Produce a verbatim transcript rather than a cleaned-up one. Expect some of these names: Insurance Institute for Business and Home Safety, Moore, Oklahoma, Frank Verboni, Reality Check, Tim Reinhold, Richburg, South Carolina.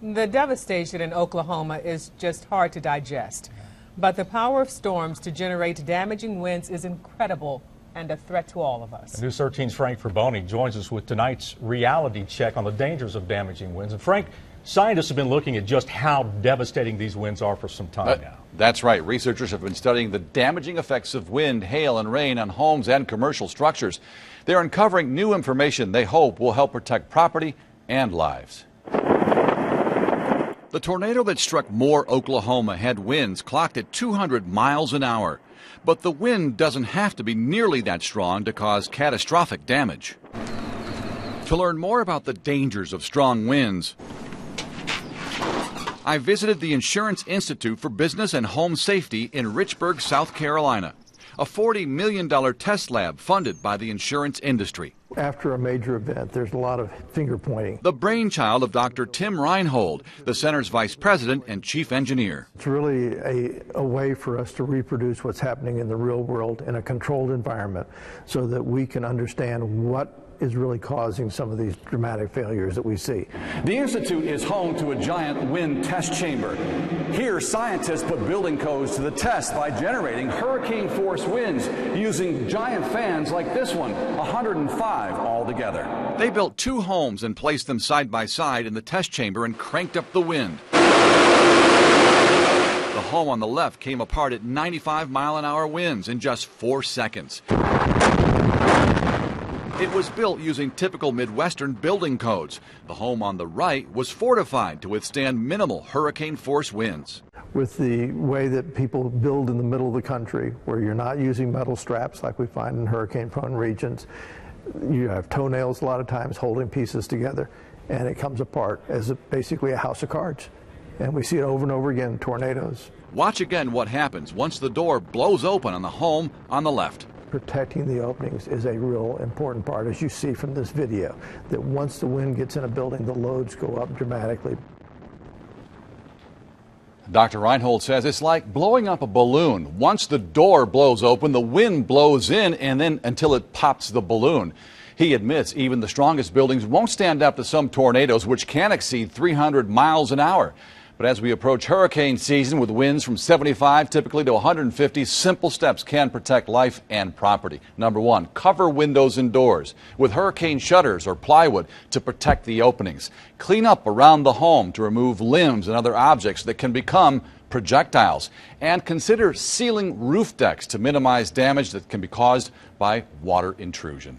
The devastation in Oklahoma is just hard to digest, but the power of storms to generate damaging winds is incredible and a threat to all of us. News thirteen's Frank Verboni joins us with tonight's reality check on the dangers of damaging winds. And Frank, scientists have been looking at just how devastating these winds are for some time that, now. That's right. Researchers have been studying the damaging effects of wind, hail, and rain on homes and commercial structures. They're uncovering new information they hope will help protect property and lives. The tornado that struck Moore, Oklahoma, had winds clocked at two hundred miles an hour. But the wind doesn't have to be nearly that strong to cause catastrophic damage. To learn more about the dangers of strong winds, I visited the Insurance Institute for Business and Home Safety in Richburg, South Carolina, a forty million dollar test lab funded by the insurance industry. After a major event, there's a lot of finger-pointing. The brainchild of Doctor Tim Reinhold, the center's vice president and chief engineer. It's really a, a way for us to reproduce what's happening in the real world in a controlled environment so that we can understand what is really causing some of these dramatic failures that we see. The Institute is home to a giant wind test chamber. Here, scientists put building codes to the test by generating hurricane-force winds using giant fans like this one, one hundred five altogether. They built two homes and placed them side by side in the test chamber and cranked up the wind. The home on the left came apart at ninety-five mile an hour winds in just four seconds. It was built using typical Midwestern building codes. The home on the right was fortified to withstand minimal hurricane-force winds. With the way that people build in the middle of the country, where you're not using metal straps like we find in hurricane-prone regions, you have toenails a lot of times holding pieces together, and it comes apart as a, basically a house of cards. And we see it over and over again, tornadoes. Watch again what happens once the door blows open on the home on the left. Protecting the openings is a real important part, as you see from this video, that once the wind gets in a building, the loads go up dramatically. Doctor Reinhold says it's like blowing up a balloon. Once the door blows open, the wind blows in, and then until it pops the balloon. He admits even the strongest buildings won't stand up to some tornadoes, which can exceed three hundred miles an hour. But as we approach hurricane season with winds from seventy-five typically to one hundred fifty, simple steps can protect life and property. Number one, cover windows and doors with hurricane shutters or plywood to protect the openings. Clean up around the home to remove limbs and other objects that can become projectiles. And consider sealing roof decks to minimize damage that can be caused by water intrusion.